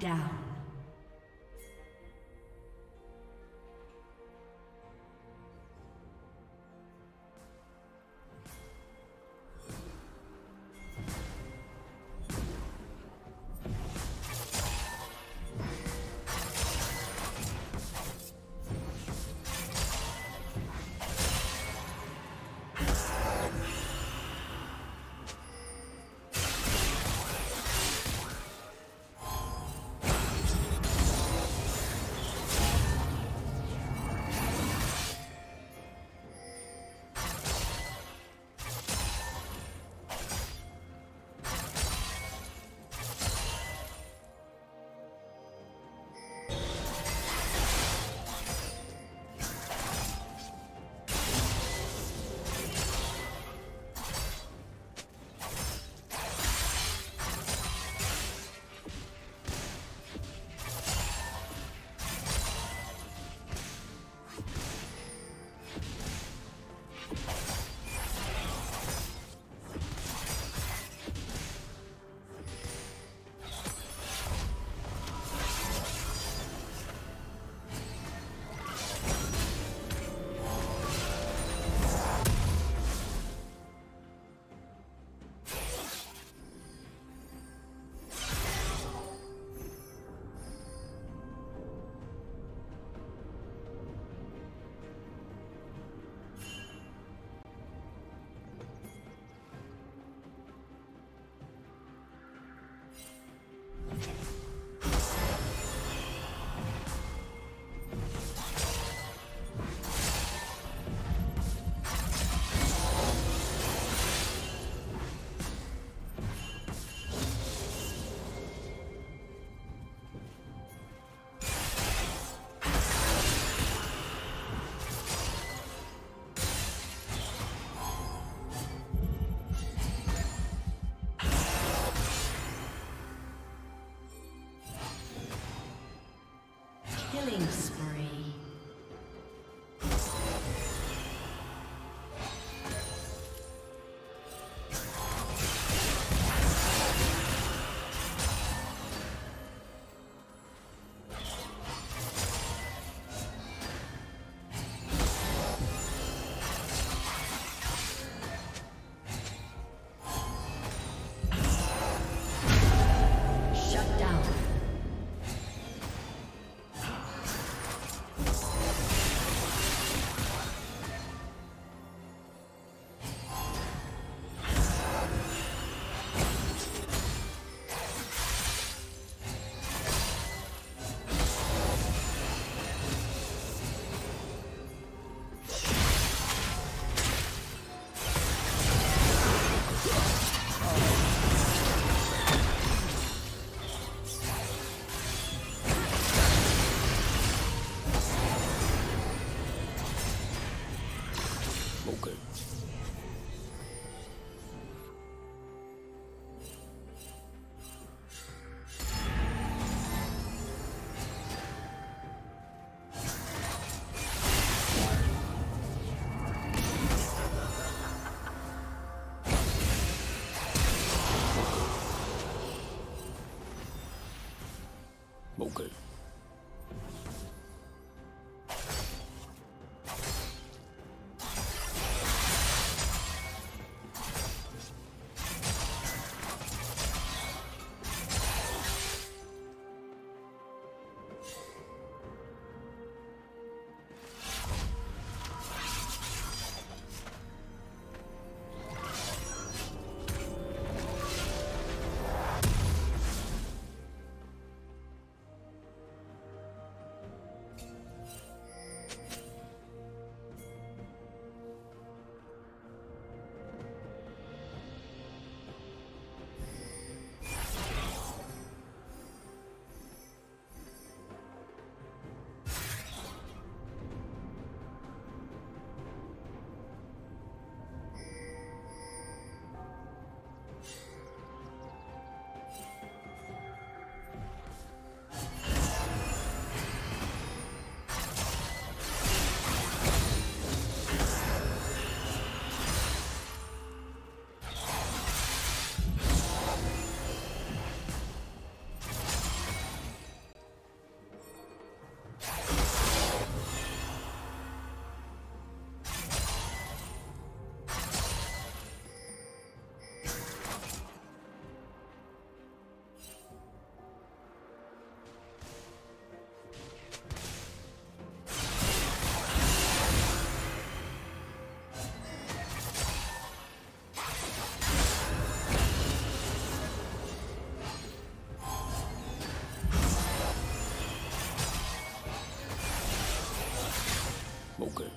Down. smoker.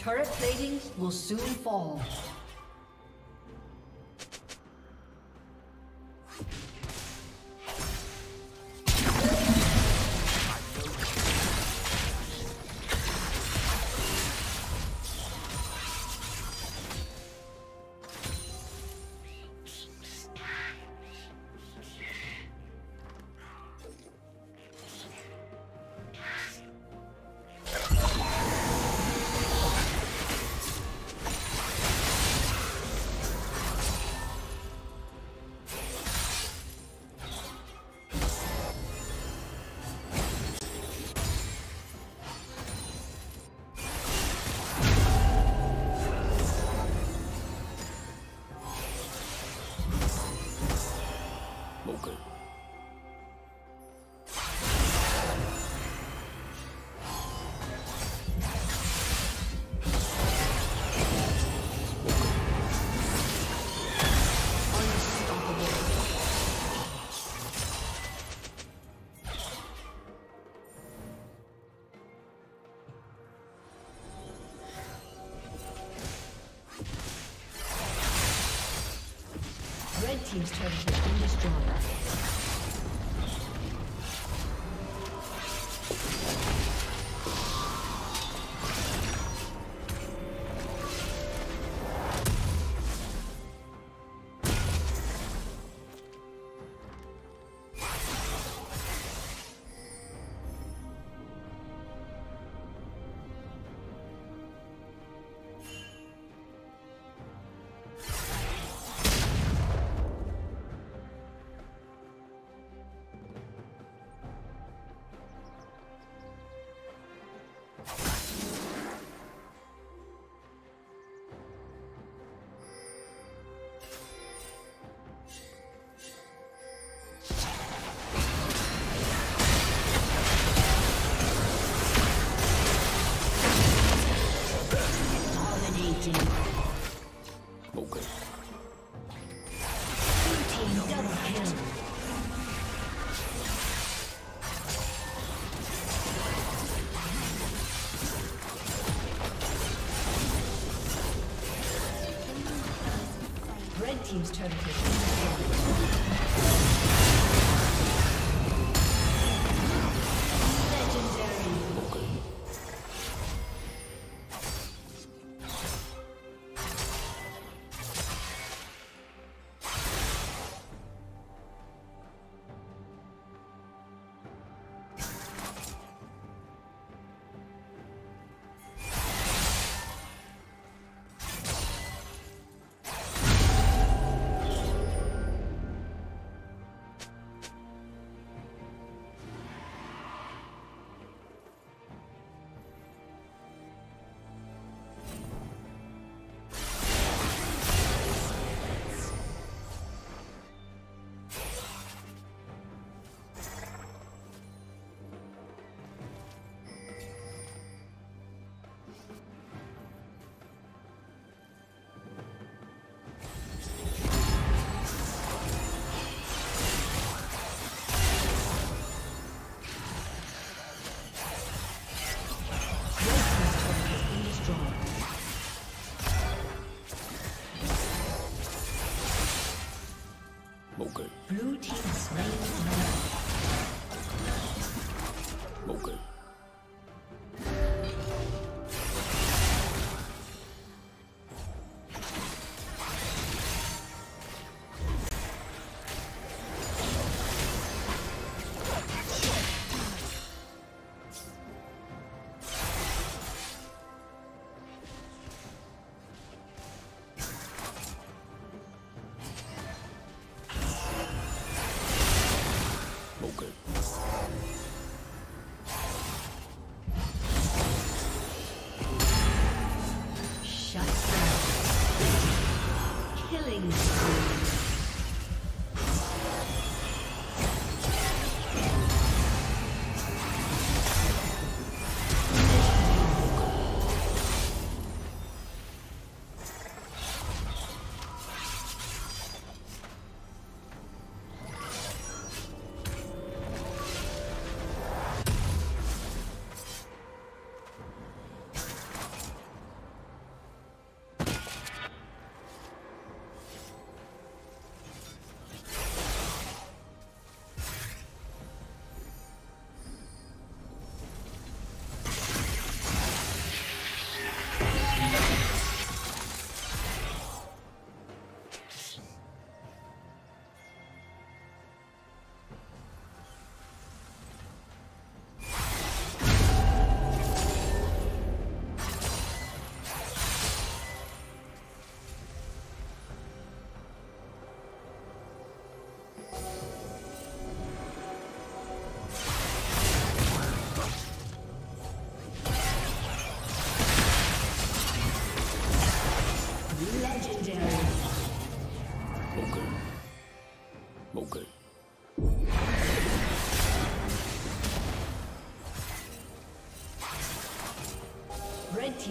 Turret plating will soon fall. Team's turret has been destroyed. team's turret has been destroyed.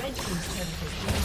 Legendary.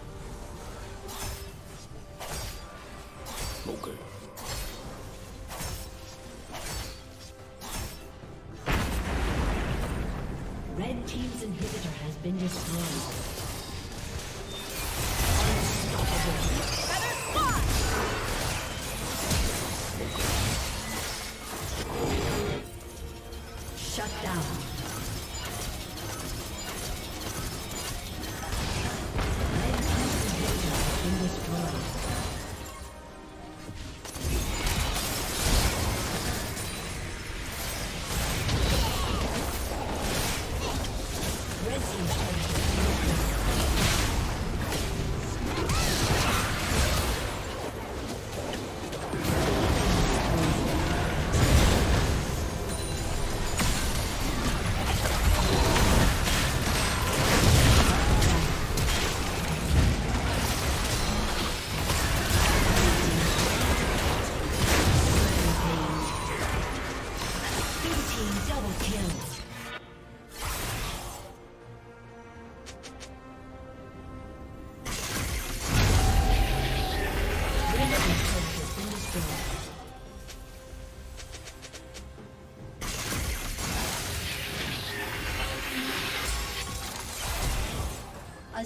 Okay. Red team's inhibitor has been destroyed. A